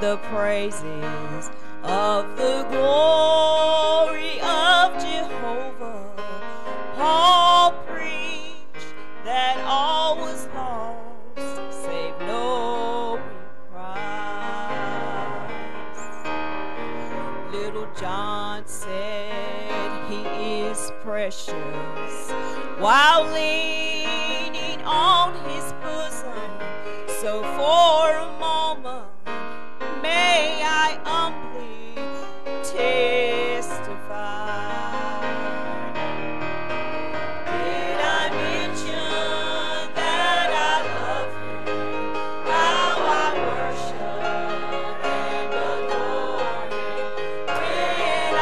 the praises of the glory of Jehovah. Paul preached that all was lost, save knowing Christ. Little John said he is precious, while leaning on his bosom. So for a moment, may I humbly testify. Did I mention that I love Him, how I worship and adore Him, when I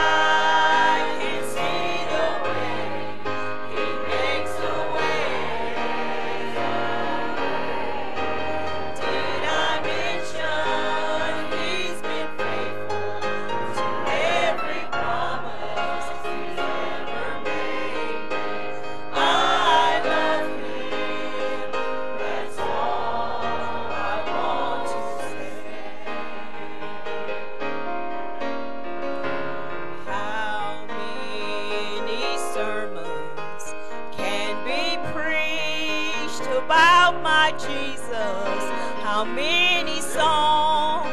can see the way He makes a way for me? Did I mention about my Jesus? How many songs